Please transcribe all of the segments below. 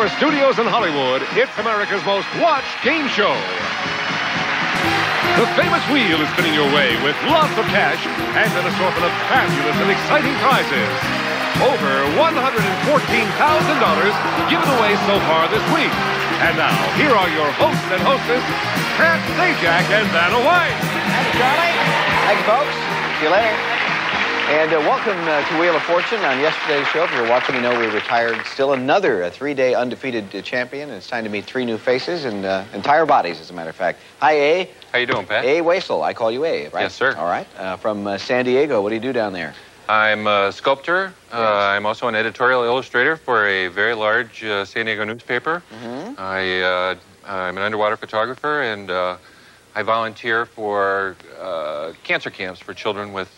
our studios in Hollywood, it's America's most watched game show. The famous wheel is spinning your way with lots of cash and an assortment of fabulous and exciting prizes. Over $114,000 given away so far this week. And now, here are your hosts and hostess, Pat Sajak and Vanna White. Thanks, Johnny. Thanks, folks. See you later. And welcome to Wheel of Fortune. On yesterday's show, if you're watching, you know we retired still another three-day undefeated champion. And it's time to meet three new faces and entire bodies, as a matter of fact. Hi, A. How you doing, Pat? A. Waisel. I call you A, right? Yes, sir. All right. From San Diego. What do you do down there? I'm a sculptor. Yes. I'm also an editorial illustrator for a very large San Diego newspaper. Mm-hmm. I'm an underwater photographer, and I volunteer for cancer camps for children with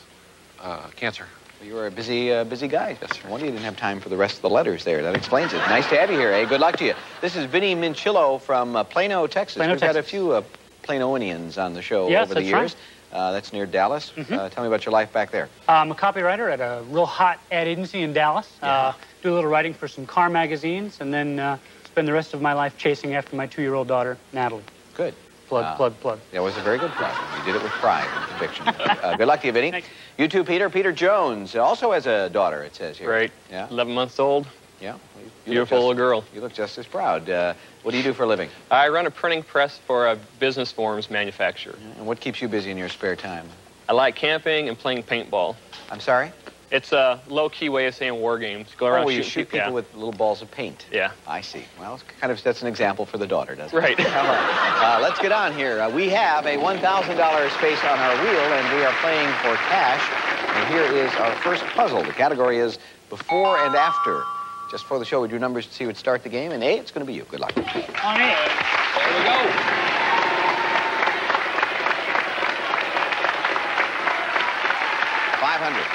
cancer. You were a busy guy. Yes, sir. I wonder you didn't have time for the rest of the letters there. That explains it. Nice to have you here, eh? Good luck to you. This is Vinnie Minchillo from Plano, Texas. We've had a few Planoians on the show over the years. Right. That's near Dallas. Mm-hmm. Tell me about your life back there. I'm a copywriter at a real hot ad agency in Dallas. Yeah. Do a little writing for some car magazines, and then spend the rest of my life chasing after my 2-year-old daughter, Natalie. Good. Plug. That was a very good plug. You did it with pride and conviction. Good luck to you, Vinny. Thanks. You too, Peter. Peter Jones also has a daughter, it says here. Right. Yeah. 11 months old. Yeah. Beautiful little girl. You look just as proud. What do you do for a living? I run a printing press for a business forms manufacturer. And what keeps you busy in your spare time? I like camping and playing paintball. I'm sorry? It's a low-key way of saying war games. Go around you shoot people with little balls of paint. Yeah. I see. Well, it's kind of, that's an example for the daughter, doesn't it? Right. All right. Let's get on here. We have a $1,000 space on our wheel, and we are playing for cash. And here is our first puzzle. The category is before and after. Just before the show, we do numbers to see who would start the game. And, A, it's going to be you. Good luck. On A. There we go.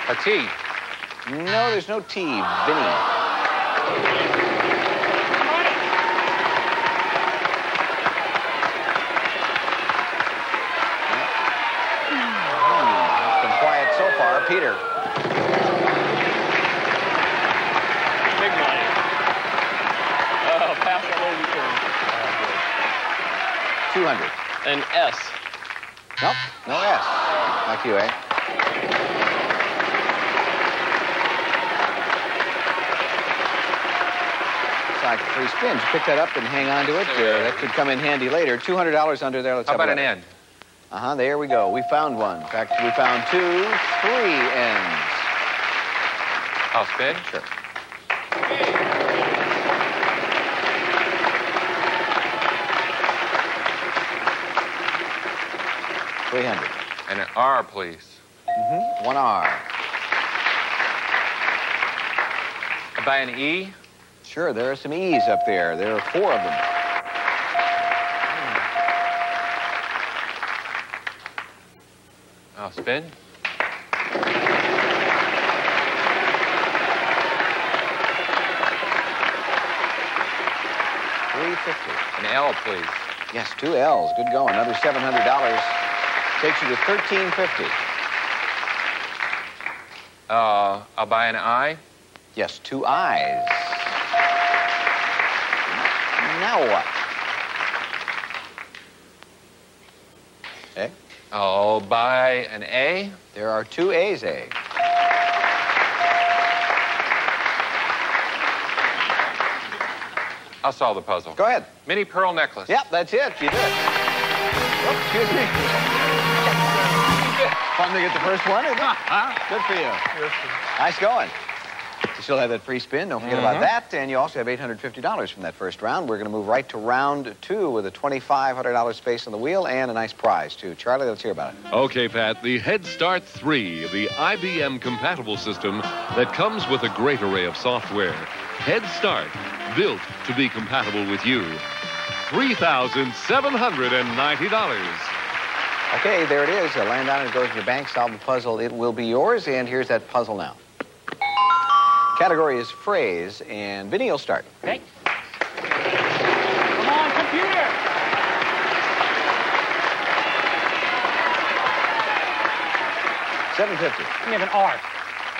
A T. No, there's no T, Vinny. 20. It's been quiet so far. Peter. Big money. Pass that over to 200. An S. Nope, no S. Like you, eh? 3 spins. Pick that up and hang on to it. That could come in handy later. $200 under there. Let's How about an end? Uh-huh. There we go. We found one. In fact, we found 2, 3 ends. I'll spin? Sure. Okay. 300. And an R, please. Mm-hmm. 1 R. I'll buy an E. Sure, there are some E's up there. There are 4 of them. I'll spin. $350. An L, please. Yes, 2 L's. Good going. Another $700 takes you to $1,350. I'll buy an I. Yes, 2 I's. Now what? Okay. I'll buy an A. There are 2 A's, A. I'll solve the puzzle. Go ahead. Mini pearl necklace. Yep, that's it. You did it. Oh, excuse me. Fun to get the first one, isn't it? Good for you. Nice going. You still have that free spin. Don't forget about that. And you also have $850 from that first round. We're going to move right to round 2 with a $2,500 space on the wheel and a nice prize, too. Charlie, let's hear about it. Okay, Pat. The Head Start 3, the IBM-compatible system that comes with a great array of software. Head Start, built to be compatible with you. $3,790. Okay, there it is. Land on it, goes to the bank, solve the puzzle. It will be yours. And here's that puzzle now. Category is phrase, and Vinny will start. Okay. Come on, computer! $750. We have an R.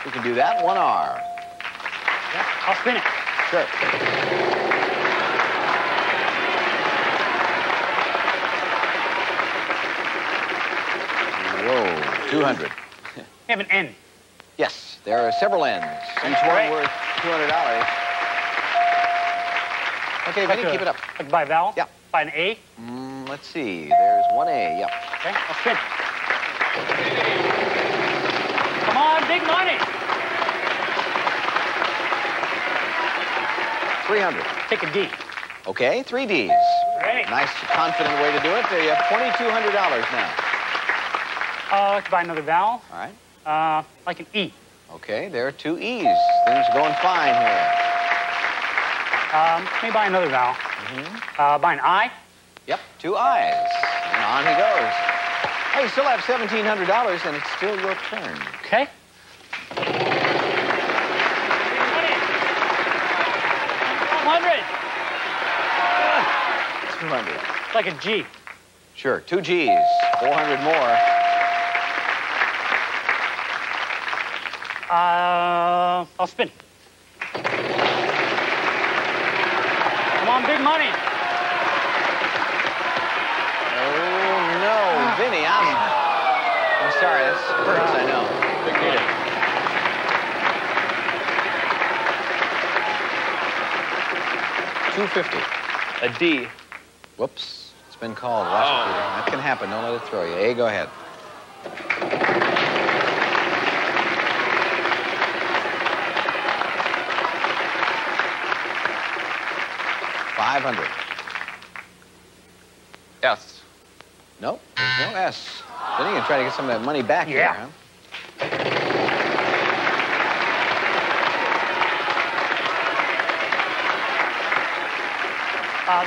We can do that. 1 R. Yeah, I'll spin it. Sure. Whoa, 200. You have an N. Yes, there are several N's. Each one worth $200. Okay, Vinnie, keep it up. Like by a vowel? Yeah. By an A? Let's see. There's one A, yep. Okay, I'll spin. Come on, big money. 300. Take a D. Okay, three Ds. Great. Nice, confident way to do it. There you have $2,200 now. I'd like to buy another vowel. All right. Like an E. Okay, there are two E's. Things are going fine here. Let me buy another vowel. Buy an I. Yep, two I's. And on he goes. Hey, you still have $1,700, and it's still your turn. Okay. $200. It's like a G. Sure, two Gs. 400 more. I'll spin. Come on, big money. Oh, no, Vinnie, I'm sorry, that hurts, I know. Big money. $250. A D. Whoops, it's been called. Watch it, Peter. That can happen, don't let it throw you. A, go ahead. $500. S. Nope, there's no S. Then you can try to get some of that money back here, huh?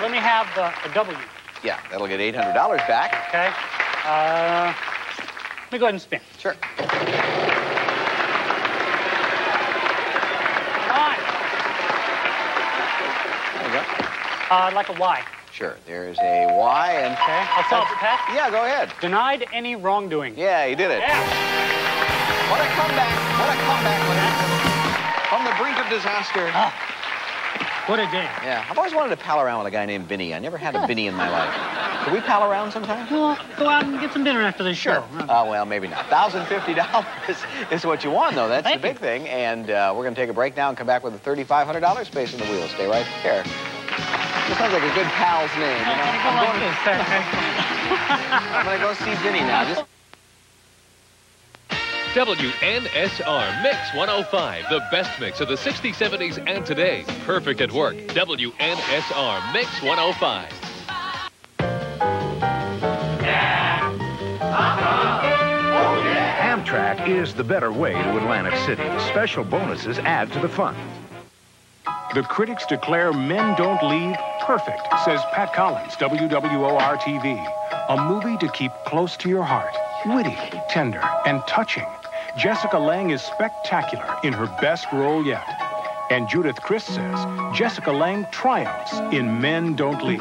Let me have the W. Yeah, that'll get $800 back. Okay. Let me go ahead and spin. Sure. Like a Y. Sure, there's a Y, and... Okay, I'll tell it, Pat. Yeah, go ahead. Denied any wrongdoing. Yeah, you did it. Yeah. What a comeback. What a comeback with that. From the brink of disaster. Oh, what a day. Yeah, I've always wanted to pal around with a guy named Vinnie. I never had a Vinnie in my life. Can we pal around sometime? Well, go out and get some dinner after this show. Sure. Well, maybe not. $1,050 is what you won, though. That's the big thing. And we're going to take a break now and come back with a $3,500 space in the wheel. Stay right there. It sounds like a good pal's name, you know? I'm going to go see Vinnie now. Just... WNSR Mix 105, the best mix of the 60s, 70s, and today. Perfect at work. WNSR Mix 105. Amtrak is the better way to Atlantic City. Special bonuses add to the fun. The critics declare men don't leave perfect, says Pat Collins, WWOR-TV. A movie to keep close to your heart. Witty, tender, and touching. Jessica Lange is spectacular in her best role yet. And Judith Crist says Jessica Lange triumphs in Men Don't Leave.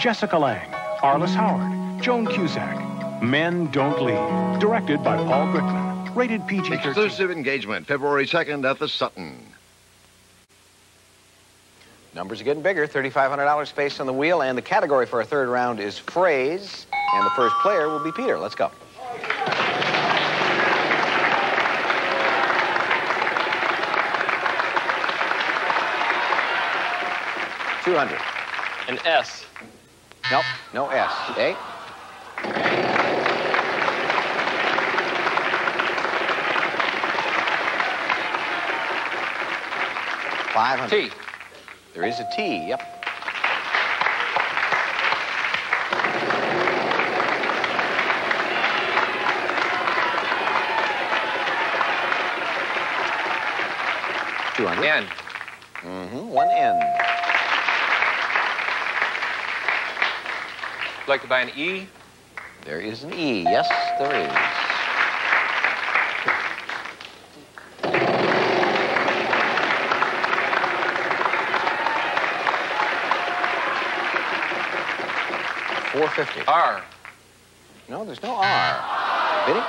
Jessica Lange, Arliss Howard, Joan Cusack. Men Don't Leave. Directed by Paul Brickman. Rated PG-13. Exclusive engagement, February 2nd at the Sutton. Numbers are getting bigger, $3,500 space on the wheel, and the category for our third round is phrase, and the first player will be Peter. Let's go. $200. An S. Nope, no S. A. $500. T. There is a T, yep. $200. N. One N. Would like to buy an E? There is an E, yes, there is. $450. R. No, there's no R. Vinnie?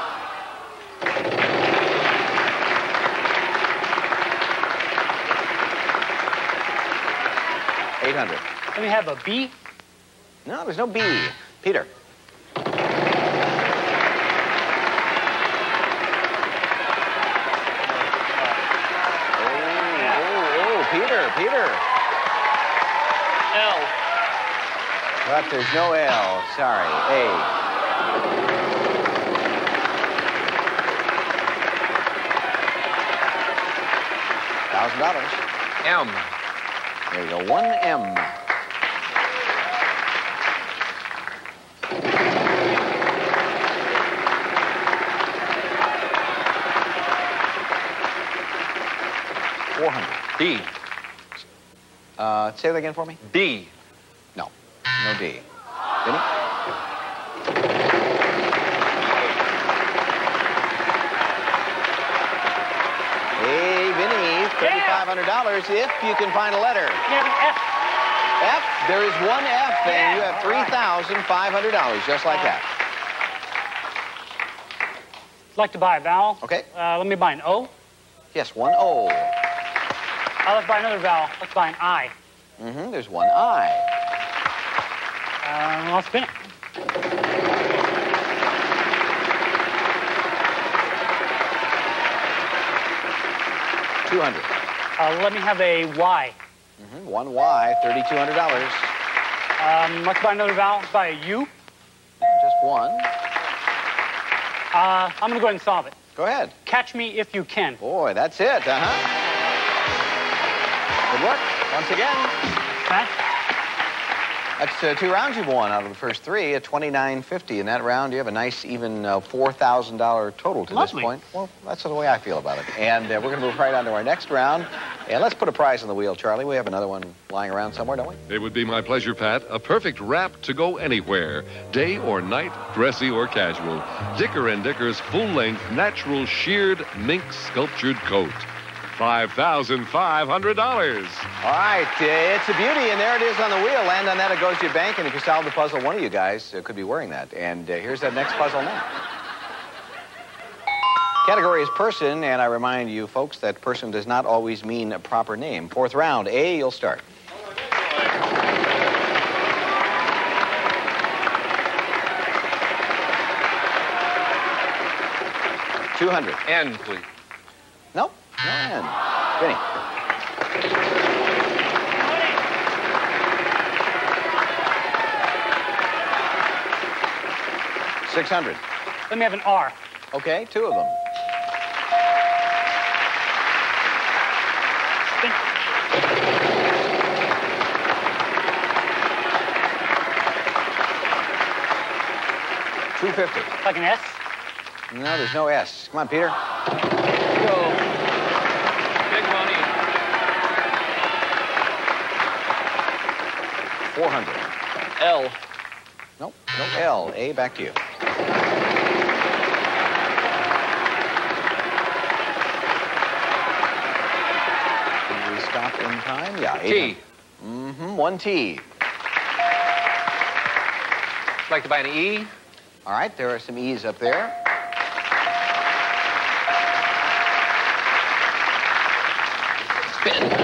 $800. Do we have a B? No, there's no B. Peter. Peter. L. But there's no L. Sorry. A. $1,000. M. There you go. One M. $400. D. Say that again for me. D. No. No D. Vinny? Hey, Vinny, $3,500 if you can find a letter. F. F. There is one F, and you have $3,500, just like that. I'd like to buy a vowel. Okay. Let me buy an O. Yes, one O. Let's buy another vowel. Let's buy an I. Mm-hmm. There's one I. I'll spin it. $200. Let me have a Y. Mm-hmm. One Y. $3,200. Let's buy another vowel. Let's buy a U. Just one. I'm gonna go ahead and solve it. Go ahead. Catch me if you can. Boy, that's it. Uh-huh. Good work, once again. Pat? That's two rounds you've won out of the first three at $2,950. In that round, you have a nice, even $4,000 total to this point. Well, that's the way I feel about it. And we're going to move right on to our next round. And let's put a prize on the wheel, Charlie. We have another one lying around somewhere, don't we? It would be my pleasure, Pat. A perfect wrap to go anywhere. Day or night, dressy or casual. Dicker & Dicker's full-length, natural, sheared, mink sculptured coat. $5,500. All right, it's a beauty, and there it is on the wheel. Land on that, it goes to your bank, and if you solve the puzzle, one of you guys could be wearing that. And here's that next puzzle now. Category is person, and I remind you, folks, that person does not always mean a proper name. Fourth round, A, you'll start. $200. N, please. Nope. Man. Vinny. $600. Let me have an R. Okay, two of them. $250. Like an S? No, there's no S. Come on, Peter. $400. L. Nope, no L. A, back to you. Did we stop in time? Yeah, T. Mm-hmm, one T. I'd like to buy an E. All right, there are some E's up there. Spin.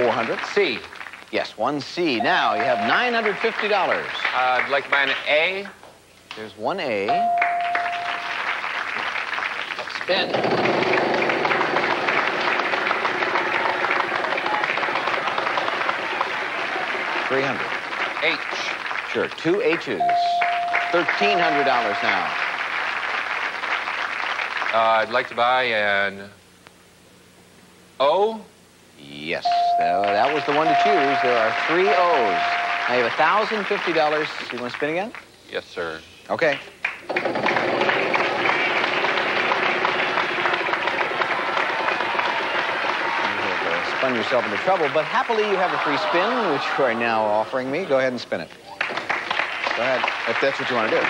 $400. C. Yes, one C. Now you have $950. I'd like to buy an A. There's one A. Spin. $300. H. Sure, two H's. $1,300 now. I'd like to buy an O. Yes, that was the one to choose. There are three O's. Now you have $1,050. You want to spin again? Yes, sir. Okay. You spun yourself into trouble, but happily you have a free spin, which you are now offering me. Go ahead and spin it. Go ahead, if that's what you want to do.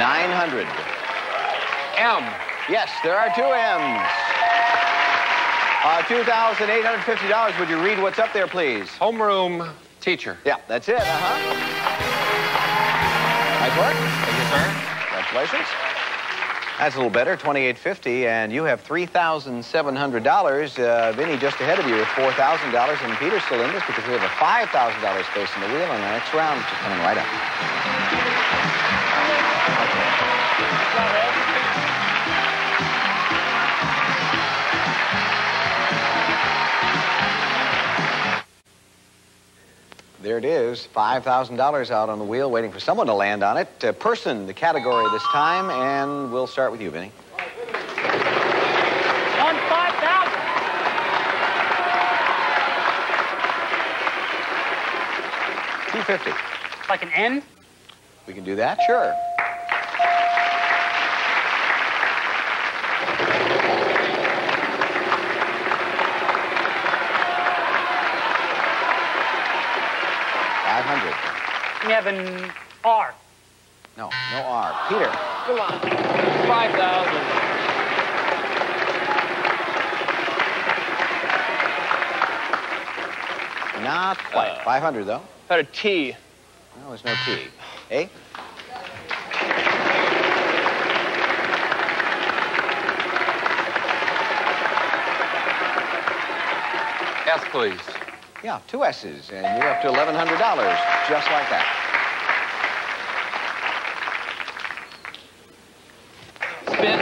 $900. M. Yes, there are two M's. $2,850. Would you read what's up there, please? Homeroom teacher. Yeah, that's it. Nice work. Thank you, sir. Congratulations. That's a little better, $2,850, and you have $3,700. Vinny just ahead of you with $4,000, and Peter's still in this because we have a $5,000 space in the wheel in the next round, which is coming right up. There it is, $5,000 out on the wheel, waiting for someone to land on it. Person, the category this time, and we'll start with you, Vinny. On 5,000. 250. Like an N? We can do that, sure. 500. We have an R. No, no R. Peter. Come on. 5,000. 5,000. Not quite. 500, though. Got a T. No, there's no T. A? 5,000. S, please. Yeah, two S's, and you're up to $1,100, just like that. Spin.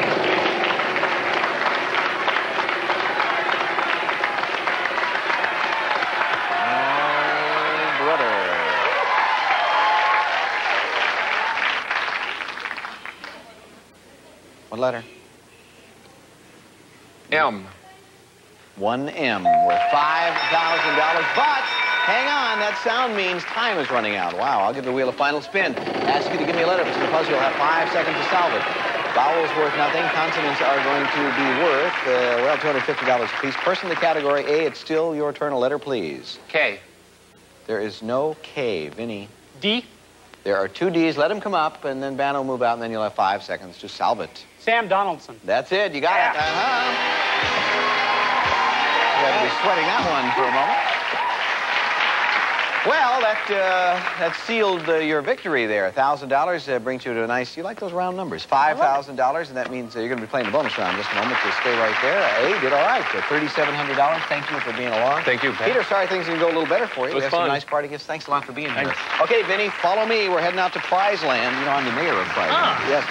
1 letter. M. One M worth $5,000, but hang on, that sound means time is running out. Wow, I'll give the wheel a final spin. Ask you to give me a letter, because the puzzle will have 5 seconds to solve it. Vowels worth nothing, consonants are going to be worth, well, $250 a piece. Person in the category A, it's still your turn. A letter, please. K. There is no K, Vinny. D. There are two D's, let them come up, and then Vanna will move out, and then you'll have 5 seconds to solve it. Sam Donaldson. That's it, you got it. I had to be sweating that one for a moment. Well, that sealed your victory there. $1,000 brings you to a nice, you like those round numbers, $5,000, and that means you're going to be playing the bonus round in just a moment, so stay right there. Hey, did all right. $3,700. Thank you for being along. Thank you, Pat. Peter, sorry things didn't go a little better for you. It was fun. Some nice party gifts. Thanks a lot for being here. Okay, Vinny, follow me. We're heading out to Prize Land. You know, I'm the mayor of Prize Land. Yes.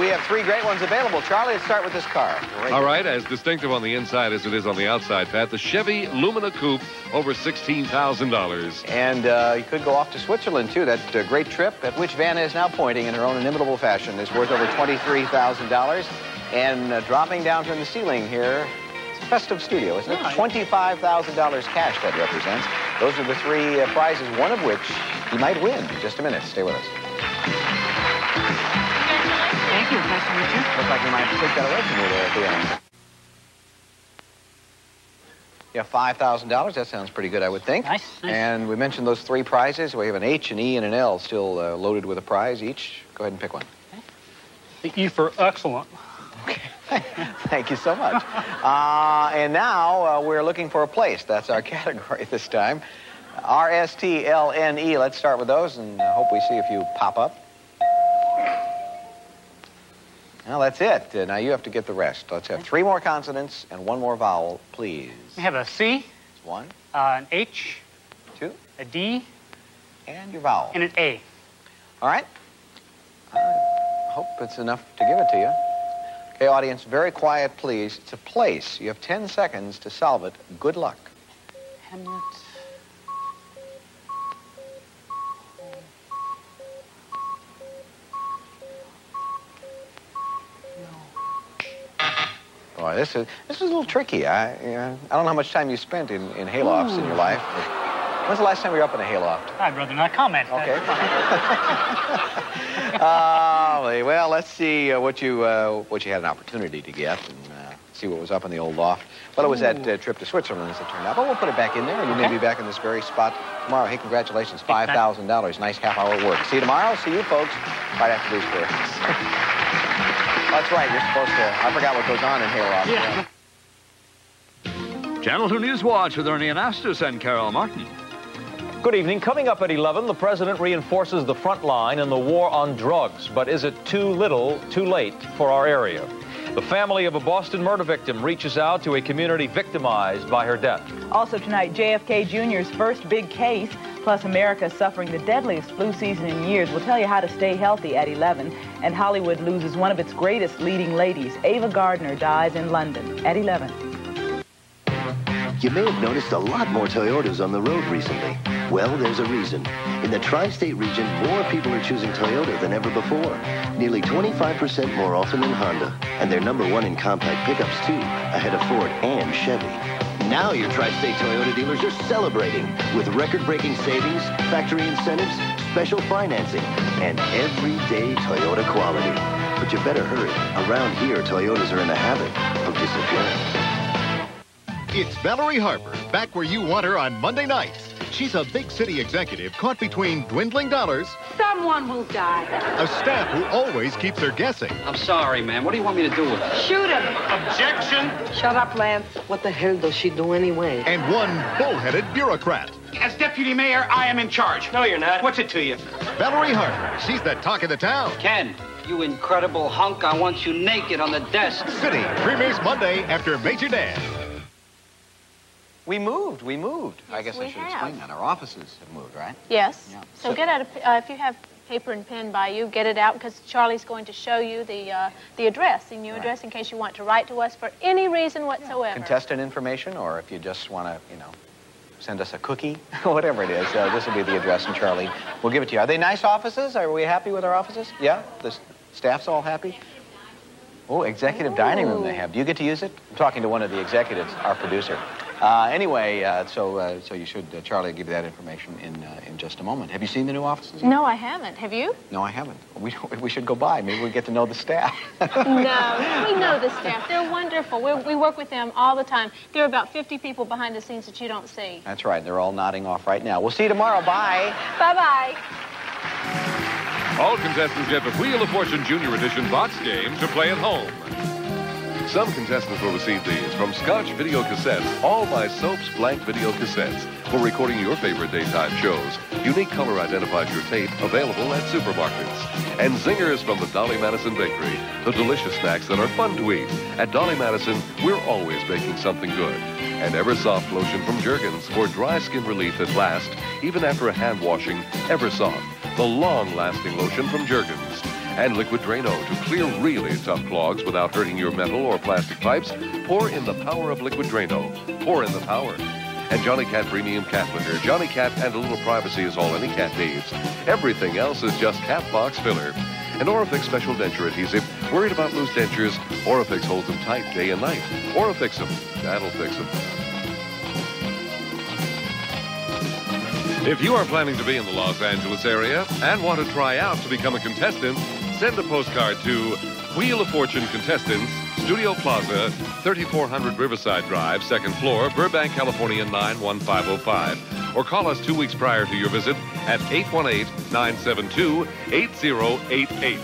We have three great ones available. Charlie, let's start with this car. All right, as distinctive on the inside as it is on the outside, Pat, the Chevy Lumina Coupe, over $16,000. And you could go off to Switzerland, too. That great trip, at which Vanna is now pointing in her own inimitable fashion, is worth over $23,000. And dropping down from the ceiling here, it's a festive studio, isn't it? $25,000 cash that represents. Those are the three prizes, one of which you might win. In just a minute. Stay with us. Thank you. Nice to meet you. Looks like you might take that away from me there at the end. Yeah, $5,000. That sounds pretty good, I would think. Nice, nice. And we mentioned those three prizes. We have an H, an E, and an L still loaded with a prize each. Go ahead and pick one. Okay. The E for excellent. Okay. Thank you so much. And now we're looking for a place. That's our category this time. R-S-T-L-N-E. Let's start with those and hope we see a few pop up. Well, that's it. Now you have to get the rest. Let's have three more consonants and one more vowel, please. We have a C. That's one. An H. Two. A D. And your vowel. And an A. All right. I hope it's enough to give it to you. Okay, audience, very quiet, please. It's a place. You have 10 seconds to solve it. Good luck. Hamlet. Boy, this is a little tricky. I don't know how much time you spent in haylofts in your life. When's the last time you were up in a hayloft? I'd rather not comment. Okay. Well, let's see what you had an opportunity to get and see what was up in the old loft. Well, it was that trip to Switzerland as it turned out. But we'll put it back in there, and you may be back in this very spot tomorrow. Hey, congratulations, $5,000. Nice half-hour work. See you tomorrow. See you, folks, right after these words. That's right, you're supposed to. I forgot what goes on in haylofts. Yeah. Channel 2 News Watch with Ernie Anastas and Carol Martin. Good evening. Coming up at 11, the president reinforces the front line in the war on drugs. But is it too little, too late for our area? The family of a Boston murder victim reaches out to a community victimized by her death. Also tonight, JFK Jr.'s first big case, plus America suffering the deadliest flu season in years. We'll tell you how to stay healthy at 11. And Hollywood loses one of its greatest leading ladies. Ava Gardner dies in London at 11. You may have noticed a lot more Toyotas on the road recently. Well, there's a reason. In the tri-state region, more people are choosing Toyota than ever before. Nearly 25% more often than Honda. And they're number one in compact pickups, too, ahead of Ford and Chevy. Now your tri-state Toyota dealers are celebrating with record-breaking savings, factory incentives, special financing, and everyday Toyota quality. But you better hurry. Around here, Toyotas are in the habit of disappearing. It's Valerie Harper, back where you want her on Monday nights. She's a big city executive caught between dwindling dollars. Someone will die. A staff who always keeps her guessing. I'm sorry, ma'am. What do you want me to do with her? Shoot him. Objection. Shut up, Lance. What the hell does she do anyway? And one bullheaded bureaucrat. As deputy mayor, I am in charge. No, you're not. What's it to you? Valerie Harper. She's the talk of the town. Ken, you incredible hunk. I want you naked on the desk. City premieres Monday after Major Dad. We moved. Yes, I guess I should explain that. Our offices have moved, right? Yes. Yeah. So get out of, if you have paper and pen by you, get it out, because Charlie's going to show you the address, the new address, in case you want to write to us for any reason whatsoever. Yeah. Contestant information, or if you just want to, you know, send us a cookie, whatever it is, this will be the address, and Charlie will give it to you. Are they nice offices? Are we happy with our offices? Yeah? The staff's all happy? Oh, executive dining room they have. Do you get to use it? I'm talking to one of the executives, our producer. Anyway, so you should, Charlie will give you that information in just a moment. Have you seen the new offices? No, I haven't. Have you? No, I haven't. We should go by. Maybe we get to know the staff. No, we know the staff. They're wonderful. We work with them all the time. There are about 50 people behind the scenes that you don't see. That's right. They're all nodding off right now. We'll see you tomorrow. Bye. Bye-bye. All contestants get the Wheel of Fortune Junior Edition box game to play at home. Some contestants will receive these from Scotch video cassettes, all by Soap's blank video cassettes, for recording your favorite daytime shows. Unique color identifies your tape, available at supermarkets. And zingers from the Dolly Madison Bakery, the delicious snacks that are fun to eat. At Dolly Madison, we're always baking something good. And Eversoft lotion from Juergens for dry skin relief that lasts, even after a hand washing. Eversoft, the long-lasting lotion from Juergens. And Liquid Drano to clear really tough clogs without hurting your metal or plastic pipes. Pour in the power of Liquid Drano. Pour in the power. And Johnny Cat Premium Cat Litter. Johnny Cat and a little privacy is all any cat needs. Everything else is just cat box filler. And Orafix Special Denture Adhesive. Worried about loose dentures? Orafix holds them tight day and night. Orafix them. That'll fix them. If you are planning to be in the Los Angeles area and want to try out to become a contestant, send a postcard to Wheel of Fortune Contestants, Studio Plaza, 3400 Riverside Drive, 2nd floor, Burbank, California, 91505. Or call us 2 weeks prior to your visit at 818-972-8088.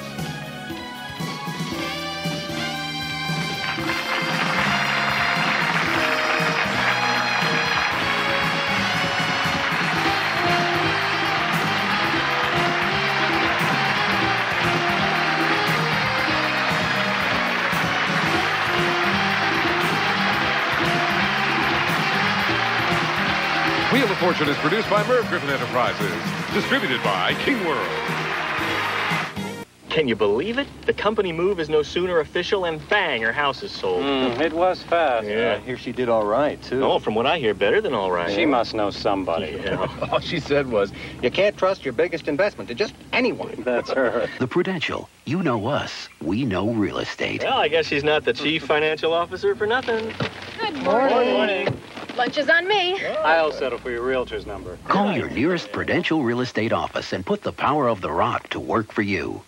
Fortune is produced by Merv Griffin Enterprises, distributed by King World. Can you believe it? The company move is no sooner official and bang, her house is sold. It was fast. Yeah. I hear she did all right, too. Oh, from what I hear, better than all right. She must know somebody. Yeah. All she said was, you can't trust your biggest investment to just anyone. That's her. The Prudential. You know us. We know real estate. Well, I guess she's not the chief financial officer for nothing. Good morning. Good morning. Lunch is on me. I'll settle for your realtor's number. Call your nearest Prudential Real Estate office and put the power of the rock to work for you.